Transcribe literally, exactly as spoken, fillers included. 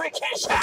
Patricia!